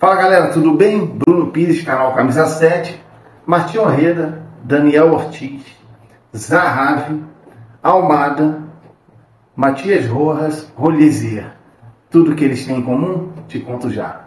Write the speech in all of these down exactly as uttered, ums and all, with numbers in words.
Fala galera, tudo bem? Bruno Pires, canal Camisa sete, Martinho Orreda, Daniel Ortiz, Zahravi, Almada, Matias Rojas, Rolizia. Tudo que eles têm em comum, te conto já.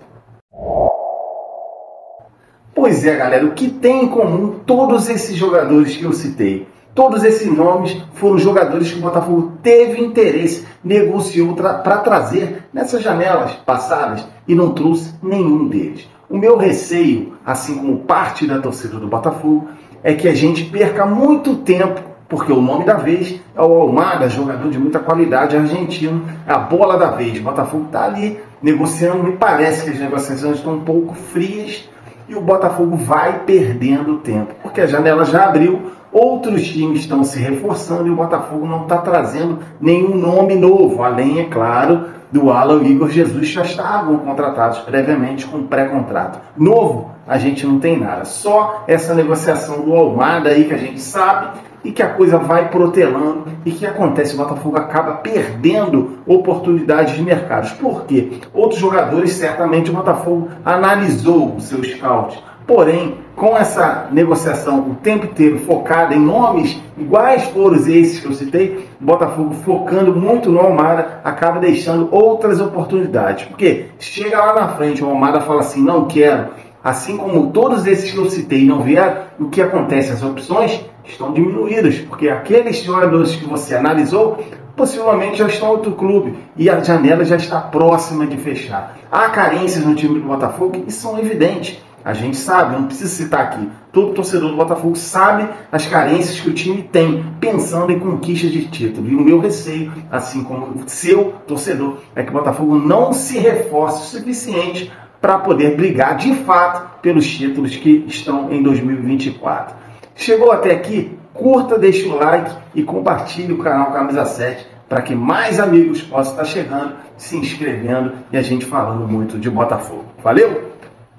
Pois é galera, o que tem em comum todos esses jogadores que eu citei? Todos esses nomes foram jogadores que o Botafogo teve interesse, negociou para trazer nessas janelas passadas e não trouxe nenhum deles. O meu receio, assim como parte da torcida do Botafogo, é que a gente perca muito tempo, porque o nome da vez é o Almada, jogador de muita qualidade argentino, a bola da vez. O Botafogo está ali negociando, me parece que as negociações estão um pouco frias e o Botafogo vai perdendo tempo, porque a janela já abriu. Outros times estão se reforçando e o Botafogo não está trazendo nenhum nome novo, além, é claro, do Alan e Igor Jesus, já estavam contratados previamente com pré-contrato. Novo, a gente não tem nada, só essa negociação do Almada aí que a gente sabe e que a coisa vai protelando e que acontece, o Botafogo acaba perdendo oportunidades de mercados. Por quê? Outros jogadores, certamente o Botafogo analisou o seu scout. Porém, com essa negociação o tempo inteiro focada em nomes iguais foram esses que eu citei, o Botafogo focando muito no Almada, acaba deixando outras oportunidades. Porque chega lá na frente, o Almada fala assim, não quero. Assim como todos esses que eu citei não vieram, o que acontece? As opções estão diminuídas, porque aqueles jogadores que você analisou possivelmente já estão em outro clube e a janela já está próxima de fechar. Há carências no time do Botafogo e são evidentes. A gente sabe, não preciso citar aqui, todo torcedor do Botafogo sabe as carências que o time tem, pensando em conquista de título. E o meu receio, assim como o seu torcedor, é que o Botafogo não se reforce o suficiente para poder brigar de fato pelos títulos que estão em dois mil e vinte e quatro. Chegou até aqui? Curta, deixa o like e compartilhe o canal Camisa sete para que mais amigos possam estar chegando, se inscrevendo e a gente falando muito de Botafogo. Valeu!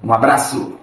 Um abraço!